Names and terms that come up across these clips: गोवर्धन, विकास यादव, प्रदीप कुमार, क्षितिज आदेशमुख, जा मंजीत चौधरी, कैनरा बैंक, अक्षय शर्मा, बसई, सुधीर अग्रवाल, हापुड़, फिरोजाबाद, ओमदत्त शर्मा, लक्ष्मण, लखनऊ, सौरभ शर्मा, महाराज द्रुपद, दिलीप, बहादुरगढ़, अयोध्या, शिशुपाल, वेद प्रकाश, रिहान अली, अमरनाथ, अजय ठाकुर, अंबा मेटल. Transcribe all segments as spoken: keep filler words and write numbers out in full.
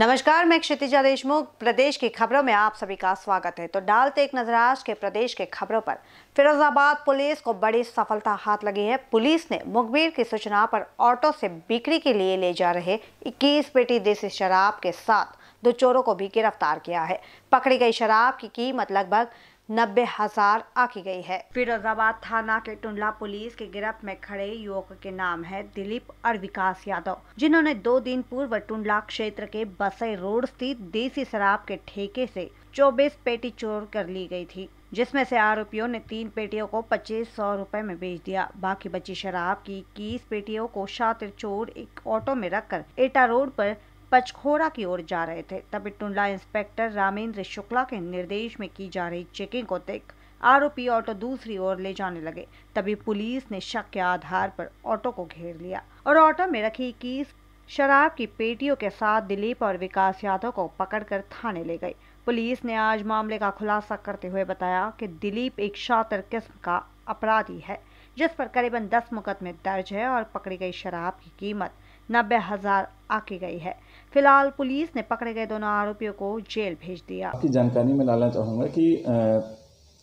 नमस्कार, मैं क्षितिज आदेशमुख। प्रदेश की खबरों में आप सभी का स्वागत है। तो डालते एक नजर आज के प्रदेश के खबरों पर। फिरोजाबाद पुलिस को बड़ी सफलता हाथ लगी है। पुलिस ने मुखबिर की सूचना पर ऑटो से बिक्री के लिए ले जा रहे इक्कीस पेटी देसी शराब के साथ दो चोरों को भी गिरफ्तार किया है। पकड़ी गई शराब की कीमत लगभग नब्बे हजार आकी गई है। फिरोजाबाद थाना के टुंडला पुलिस के गिरफ्त में खड़े युवक के नाम है दिलीप और विकास यादव, जिन्होंने दो दिन पूर्व टुंडला क्षेत्र के बसई रोड स्थित देसी शराब के ठेके से चौबीस पेटी चोर कर ली गई थी, जिसमें से आरोपियों ने तीन पेटियों को पच्चीस सौ रुपए में बेच दिया। बाकी बची शराब की इक्कीस पेटियों को शातिर चोर एक ऑटो में रखकर एटा रोड पर पचखोरा की ओर जा रहे थे। तभी टुंडला इंस्पेक्टर रामेंद्र शुक्ला के निर्देश में की जा रही चेकिंग को देख आरोपी ऑटो दूसरी ओर ले जाने लगे। तभी पुलिस ने शक के आधार पर ऑटो को घेर लिया और ऑटो में रखी इक्कीस शराब की पेटियों के साथ दिलीप और विकास यादव को पकड़कर थाने ले गई। पुलिस ने आज मामले का खुलासा करते हुए बताया कि दिलीप एक शातिर किस्म का अपराधी है, जिस पर करीबन दस मुकदमे दर्ज है और पकड़ी गई शराब की कीमत नब्बे हजार आकी गई है। फिलहाल पुलिस ने पकड़े गए दोनों आरोपियों को जेल भेज दिया। आपकी जानकारी में लाना चाहूँगा कि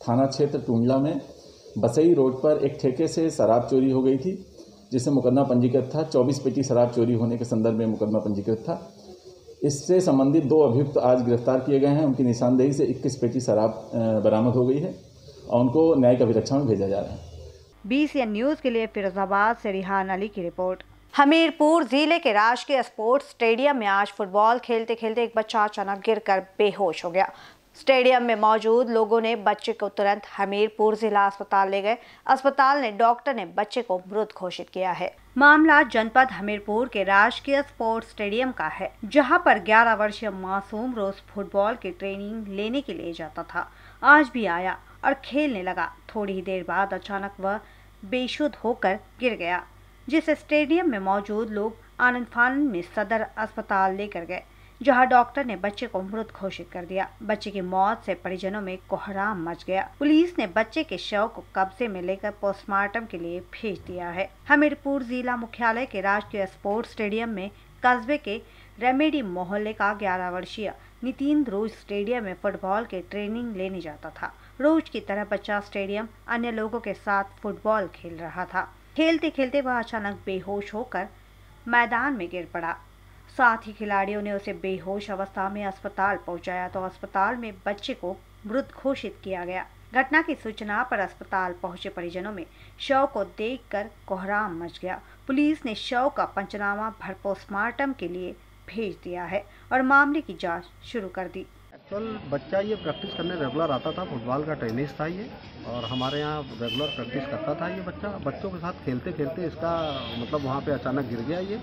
थाना क्षेत्र टुंडला में बसई रोड पर एक ठेके से शराब चोरी हो गई थी, जिससे मुकदमा पंजीकृत था। चौबीस पेटी शराब चोरी होने के संदर्भ में मुकदमा पंजीकृत था। इससे संबंधित दो अभियुक्त आज गिरफ्तार किए गए हैं। उनकी निशानदेही से इक्कीस पेटी शराब बरामद हो गई है और उनको न्यायिक अभिरक्षा में भेजा जा रहा है। बीसीएन न्यूज़ के लिए फिरोजाबाद से रिहान अली की रिपोर्ट। हमीरपुर जिले के राजकीय स्पोर्ट्स स्टेडियम में आज फुटबॉल खेलते खेलते एक बच्चा अचानक गिरकर बेहोश हो गया। स्टेडियम में मौजूद लोगों ने बच्चे को तुरंत हमीरपुर जिला अस्पताल ले गए। अस्पताल ने डॉक्टर ने बच्चे को मृत घोषित किया है। मामला जनपद हमीरपुर के राजकीय स्पोर्ट्स स्टेडियम का है, जहां पर ग्यारह वर्षीय मासूम रोज फुटबॉल की ट्रेनिंग लेने के लिए जाता था। आज भी आया और खेलने लगा। थोड़ी ही देर बाद अचानक वह बेशुद्ध होकर गिर गया, जिसे स्टेडियम में मौजूद लोग आनंद फानंद में सदर अस्पताल लेकर गए, जहां डॉक्टर ने बच्चे को मृत घोषित कर दिया। बच्चे की मौत से परिजनों में कोहराम मच गया। पुलिस ने बच्चे के शव को कब्जे में लेकर पोस्टमार्टम के लिए भेज दिया है। हमीरपुर जिला मुख्यालय के राजकीय स्पोर्ट्स स्टेडियम में कस्बे के रेमेडी मोहल्ले का ग्यारह वर्षीय नितिन रोज स्टेडियम में फुटबॉल के ट्रेनिंग लेने जाता था। रोज की तरह बच्चा स्टेडियम अन्य लोगों के साथ फुटबॉल खेल रहा था। खेलते खेलते वह अचानक बेहोश होकर मैदान में गिर पड़ा। साथ ही खिलाड़ियों ने उसे बेहोश अवस्था में अस्पताल पहुंचाया तो अस्पताल में बच्चे को मृत घोषित किया गया। घटना की सूचना पर अस्पताल पहुंचे परिजनों में शव को देखकर कोहराम मच गया। पुलिस ने शव का पंचनामा भर पोस्टमार्टम के लिए भेज दिया है और मामले की जांच शुरू कर दी। एक्चुअल बच्चा ये प्रैक्टिस करने रेगुलर आता था, फुटबॉल का ट्रेनिस था ये, और हमारे यहाँ रेगुलर प्रैक्टिस करता था ये बच्चा। बच्चों के साथ खेलते खेलते इसका मतलब वहाँ पे अचानक गिर गया ये,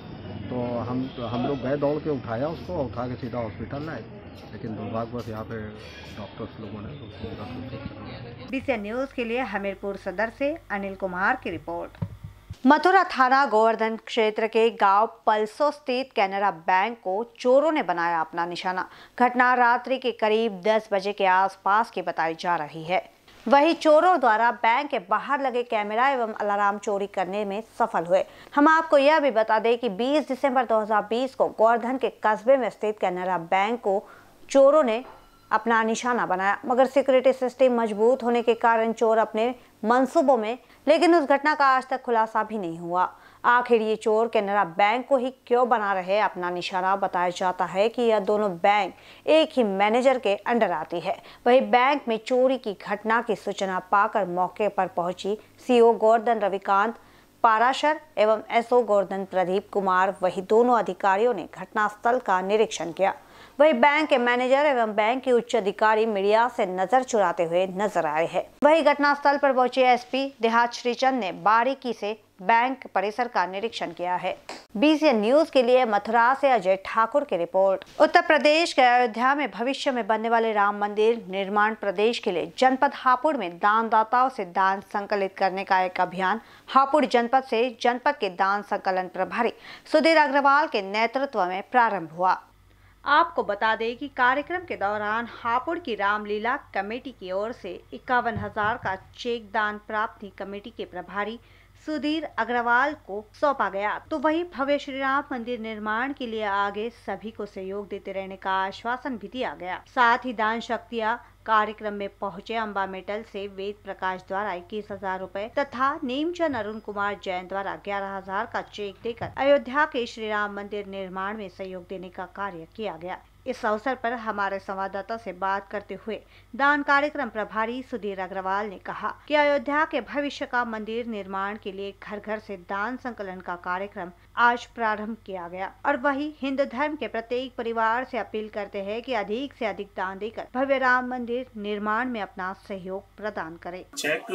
तो हम हम लोग गए दौड़ के उठाया उसको, उठा के सीधा हॉस्पिटल लाए, लेकिन दुर्भाग्यवश यहाँ पे डॉक्टर्स लोगों ने। बीसीएन न्यूज़ के लिए हमीरपुर सदर से अनिल कुमार की रिपोर्ट। मथुरा थाना गोवर्धन क्षेत्र के गांव पलसो स्थित कैनरा बैंक को चोरों ने बनाया अपना निशाना। घटना रात्रि के करीब दस बजे के आसपास की बताई जा रही है। वहीं चोरों द्वारा बैंक के बाहर लगे कैमरा एवं अलार्म चोरी करने में सफल हुए। हम आपको यह भी बता दें कि बीस दिसंबर दो हज़ार बीस को गोवर्धन के कस्बे में स्थित कैनरा बैंक को चोरों ने अपना निशाना बनाया, मगर सिक्योरिटी सिस्टम मजबूत होने के कारण चोर अपने मंसूबों में, लेकिन उस घटना का आज तक खुलासा भी नहीं हुआ। आखिर ये चोर कैनरा बैंक को ही क्यों बना रहे अपना निशाना? बताया जाता है कि यह दोनों बैंक एक ही मैनेजर के अंडर आती है। वहीं बैंक में चोरी की घटना की सूचना पाकर मौके पर पहुंची सीओ गोवर्धन रविकांत पाराशर एवं एसओ गोवर्धन प्रदीप कुमार। वही दोनों अधिकारियों ने घटनास्थल का निरीक्षण किया। वही बैंक के मैनेजर एवं बैंक के उच्च अधिकारी मीडिया से नजर चुराते हुए नजर आए हैं। वही घटनास्थल पर पहुंचे एसपी देहात श्रीचंद ने बारीकी से बैंक परिसर का निरीक्षण किया है। बीसीएन न्यूज के लिए मथुरा से अजय ठाकुर की रिपोर्ट। उत्तर प्रदेश के अयोध्या में भविष्य में बनने वाले राम मंदिर निर्माण प्रदेश के लिए जनपद हापुड़ में दानदाताओं से दान संकलित करने का एक अभियान। हापुड़ जनपद से जनपद के दान संकलन प्रभारी सुधीर अग्रवाल के नेतृत्व में प्रारंभ हुआ। आपको बता दें कि कार्यक्रम के दौरान हापुड़ की रामलीला कमेटी की ओर से इक्यावन हजार का चेक दान प्राप्ति कमेटी के प्रभारी सुधीर अग्रवाल को सौंपा गया। तो वहीं भव्य श्री राम मंदिर निर्माण के लिए आगे सभी को सहयोग देते रहने का आश्वासन भी दिया गया। साथ ही दान शक्तियां कार्यक्रम में पहुंचे अंबा मेटल से वेद प्रकाश द्वारा इक्कीस हजार रूपए तथा नीमचंद अरुण कुमार जयंत द्वारा ग्यारह हजार का चेक देकर अयोध्या के श्री राम मंदिर निर्माण में सहयोग देने का कार्य किया गया। इस अवसर पर हमारे संवाददाता से बात करते हुए दान कार्यक्रम प्रभारी सुधीर अग्रवाल ने कहा कि अयोध्या के भविष्य का मंदिर निर्माण के लिए घर घर से दान संकलन का कार्यक्रम आज प्रारंभ किया गया और वही हिंदू धर्म के प्रत्येक परिवार से अपील करते हैं कि अधिक से अधिक दान देकर भव्य राम मंदिर निर्माण में अपना सहयोग प्रदान करें। चेक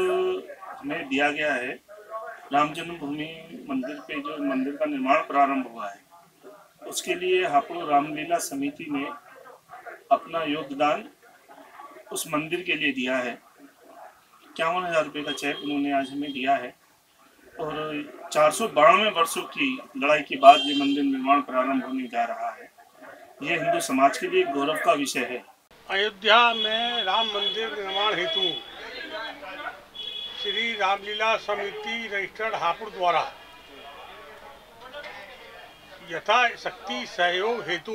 में दिया गया है राम जन्मभूमि मंदिर पे जो मंदिर का निर्माण प्रारंभ हुआ है उसके लिए हापुड़ रामलीला समिति ने अपना योगदान उस मंदिर के लिए दिया है। इक्यावन हजार रुपये का चेक उन्होंने आज हमें दिया है और चार सौ बानवे वर्षों की लड़ाई के बाद ये मंदिर निर्माण प्रारंभ होने जा रहा है। ये हिंदू समाज के लिए गौरव का विषय है। अयोध्या में राम मंदिर निर्माण हेतु श्री रामलीला समिति रजिस्टर्ड हापुड़ द्वारा यथा शक्ति सहयोग हेतु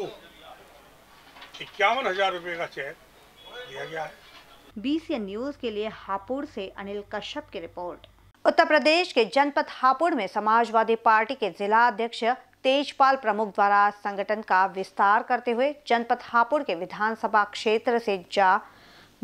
इक्यावन हजार रूपए का चेक दिया गया है। बीसीएन न्यूज के लिए हापुड़ से अनिल कश्यप की रिपोर्ट। उत्तर प्रदेश के जनपद हापुड़ में समाजवादी पार्टी के जिला अध्यक्ष तेजपाल प्रमुख द्वारा संगठन का विस्तार करते हुए जनपद हापुड़ के विधानसभा क्षेत्र से जा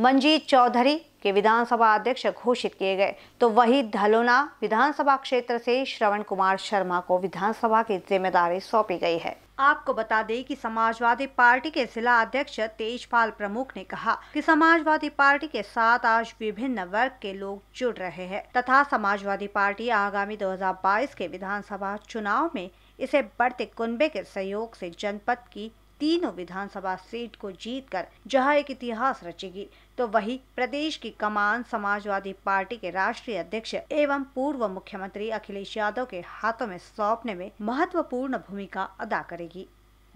मंजीत चौधरी के विधानसभा अध्यक्ष घोषित किए गए, तो वही धलोना विधानसभा क्षेत्र से श्रवण कुमार शर्मा को विधानसभा की जिम्मेदारी सौंपी गई है। आपको बता दें कि समाजवादी पार्टी के जिला अध्यक्ष तेजपाल प्रमुख ने कहा कि समाजवादी पार्टी के साथ आज विभिन्न वर्ग के लोग जुड़ रहे हैं तथा समाजवादी पार्टी आगामी दो हजार बाईस के विधानसभा चुनाव में इसे बढ़ते कुनबे के सहयोग से जनपद की तीनों विधानसभा सीट को जीतकर जहां एक इतिहास रचेगी, तो वही प्रदेश की कमान समाजवादी पार्टी के राष्ट्रीय अध्यक्ष एवं पूर्व मुख्यमंत्री अखिलेश यादव के हाथों में सौंपने में महत्वपूर्ण भूमिका अदा करेगी।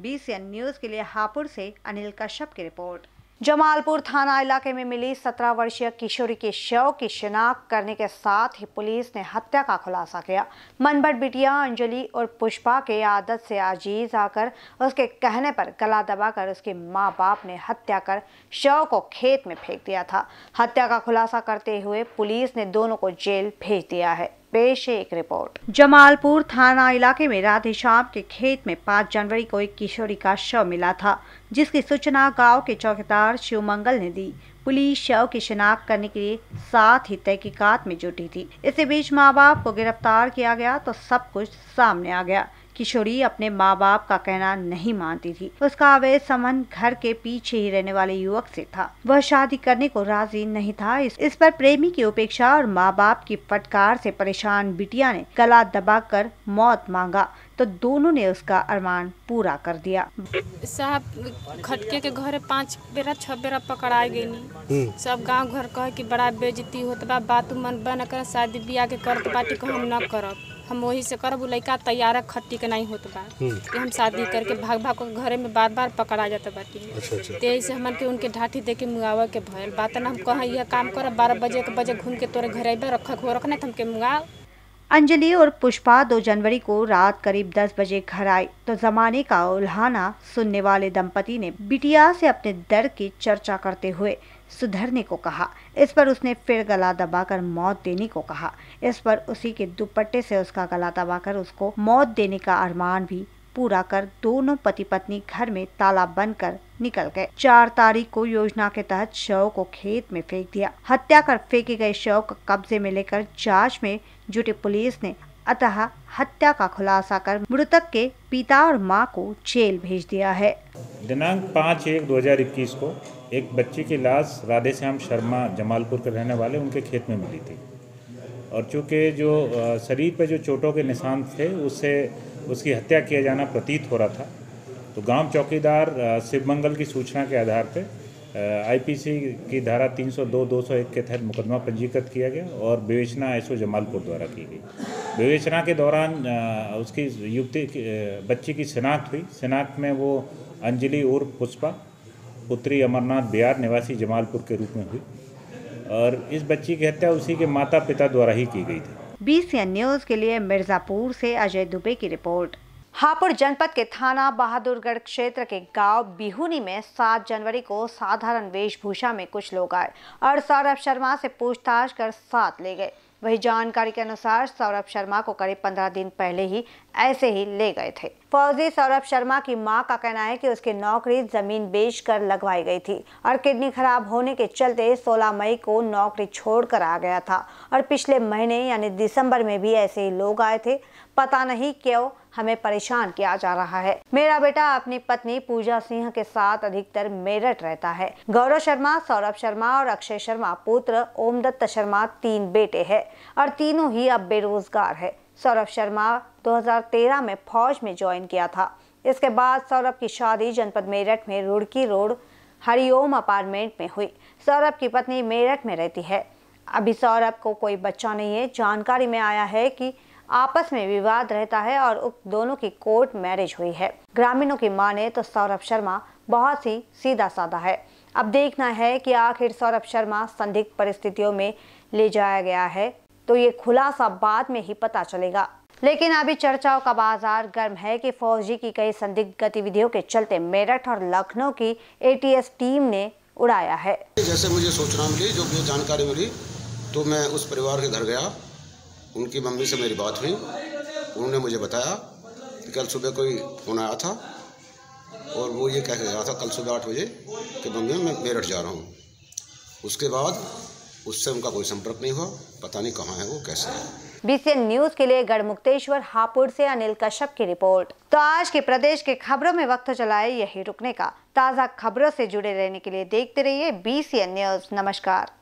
बीसीएन न्यूज के लिए हापुड़ से अनिल कश्यप की रिपोर्ट। जमालपुर थाना इलाके में मिली सत्रह वर्षीय किशोरी के शव की शिनाख्त करने के साथ ही पुलिस ने हत्या का खुलासा किया। मनभट बिटिया अंजलि और पुष्पा के आदत से आजीज आकर उसके कहने पर गला दबाकर उसके मां बाप ने हत्या कर शव को खेत में फेंक दिया था। हत्या का खुलासा करते हुए पुलिस ने दोनों को जेल भेज दिया है। पेश है एक रिपोर्ट। जमालपुर थाना इलाके में राधे श्याम के खेत में पाँच जनवरी को एक किशोरी का शव मिला था, जिसकी सूचना गांव के चौकीदार शिवमंगल ने दी। पुलिस शव की शिनाख्त करने के लिए साथ ही तहकीकात में जुटी थी। इसी बीच माँ बाप को गिरफ्तार किया गया तो सब कुछ सामने आ गया। किशोरी अपने माँ बाप का कहना नहीं मानती थी। उसका अवैध संबंध घर के पीछे ही रहने वाले युवक से था। वह शादी करने को राजी नहीं था। इस पर प्रेमी की उपेक्षा और माँ बाप की फटकार से परेशान बिटिया ने गला दबाकर मौत मांगा तो दोनों ने उसका अरमान पूरा कर दिया। साहब खटके के घर पाँच बेरा छह बेरा पकड़ा गई। सब गांव घर कहे कि बड़ा बेइज्जती होत बा, बात मन बन कर शादी ब्याह के करत बाटी को हम न करब, हम वही से करब। लड़का तैयार खट्टी के नहीं होत बा कि हम शादी करके भाग भाग को घरे में बार बार पकड़ा जाता बाटी। तेज से हमन के उनके ढाठी दे के मुआवे के भयल बात न हम कहे यह काम कर बारह बजे के बजे घूम के तोरे घर आइबे रख हो रखने हमके मुआ। अंजलि और पुष्पा दो जनवरी को रात करीब दस बजे घर आई तो जमाने का उल्हाना सुनने वाले दंपति ने बिटिया से अपने दर्द की चर्चा करते हुए सुधरने को कहा। इस पर उसने फिर गला दबाकर मौत देने को कहा। इस पर उसी के दुपट्टे से उसका गला दबाकर उसको मौत देने का अरमान भी पूरा कर दोनों पति पत्नी घर में ताला बंद कर निकल गए। चार तारीख को योजना के तहत शव को खेत में फेंक दिया। हत्या कर फेंके गए शव को कब्जे में लेकर जांच में जुटी पुलिस ने अतः हत्या का खुलासा कर मृतक के पिता और मां को जेल भेज दिया है। दिनांक पाँच एक दो हजार इक्कीस को एक बच्ची की लाश राधे श्याम शर्मा जमालपुर के रहने वाले उनके खेत में मिली थी और चूँकि जो शरीर पर जो चोटों के निशान थे उससे उसकी हत्या किया जाना प्रतीत हो रहा था, तो गांव चौकीदार शिवमंगल की सूचना के आधार पर आईपीसी की धारा तीन सौ दो दो सौ एक के तहत मुकदमा पंजीकृत किया गया और विवेचना एसओ जमालपुर द्वारा की गई। विवेचना के दौरान उसकी युवती बच्ची की शिनाख्त हुई। शिनाख्त में वो अंजलि उर्फ पुष्पा पुत्री अमरनाथ बिहार निवासी जमालपुर के रूप में हुई और इस बच्ची की हत्या उसी के माता पिता द्वारा ही की गई थी। बीसीएन न्यूज के लिए मिर्जापुर से अजय दुबे की रिपोर्ट। हापुड़ जनपद के थाना बहादुरगढ़ क्षेत्र के गांव बिहुनी में सात जनवरी को साधारण वेशभूषा में कुछ लोग आए और सौरभ शर्मा से पूछताछ कर साथ ले गए। वही जानकारी के अनुसार सौरभ शर्मा को करीब पंद्रह दिन पहले ही ऐसे ही ले गए थे। फौजी सौरभ शर्मा की मां का कहना है कि उसकी नौकरी जमीन बेचकर लगवाई गई थी और किडनी खराब होने के चलते सोलह मई को नौकरी छोड़कर आ गया था और पिछले महीने यानी दिसंबर में भी ऐसे ही लोग आए थे। पता नहीं क्यों हमें परेशान किया जा रहा है। मेरा बेटा अपनी पत्नी पूजा सिंह के साथ अधिकतर मेरठ रहता है। गौरव शर्मा, सौरभ शर्मा और अक्षय शर्मा पुत्र ओमदत्त शर्मा तीन बेटे हैं और तीनों ही अब बेरोजगार है। सौरभ शर्मा दो हज़ार तेरह में फौज में ज्वाइन किया था। इसके बाद सौरभ की शादी जनपद मेरठ में रुड़की रोड हरिओम अपार्टमेंट में हुई। सौरभ की पत्नी मेरठ में रहती है। अभी सौरभ को कोई बच्चा नहीं है। जानकारी में आया है कि आपस में विवाद रहता है और उक्त दोनों की कोर्ट मैरिज हुई है। ग्रामीणों की माने तो सौरभ शर्मा बहुत ही सीधा साधा है। अब देखना है कि आखिर सौरभ शर्मा संदिग्ध परिस्थितियों में ले जाया गया है तो ये खुलासा बाद में ही पता चलेगा। लेकिन अभी चर्चाओं का बाजार गर्म है कि फौजी की कई संदिग्ध गतिविधियों के चलते मेरठ और लखनऊ की एटीएस टीम ने उड़ाया है। जैसे मुझे सूचना मिली, जो मुझे जानकारी मिली, तो मैं उस परिवार के घर गया। उनकी मम्मी से मेरी बात हुई। उन्होंने मुझे बताया कि कल सुबह कोई फोन आया था और वो ये कह के गया था कल सुबह आठ बजे कि मम्मी मैं मेरठ जा रहा हूँ। उसके बाद उससे उनका कोई संपर्क नहीं हुआ। पता नहीं कहाँ है वो, कैसे है। बीसीएन न्यूज के लिए गढ़मुक्तेश्वर हापुड़ से अनिल कश्यप की रिपोर्ट। तो आज के प्रदेश के खबरों में वक्त चलाए यही रुकने का। ताज़ा खबरों से जुड़े रहने के लिए देखते रहिए बीसीएन न्यूज। नमस्कार।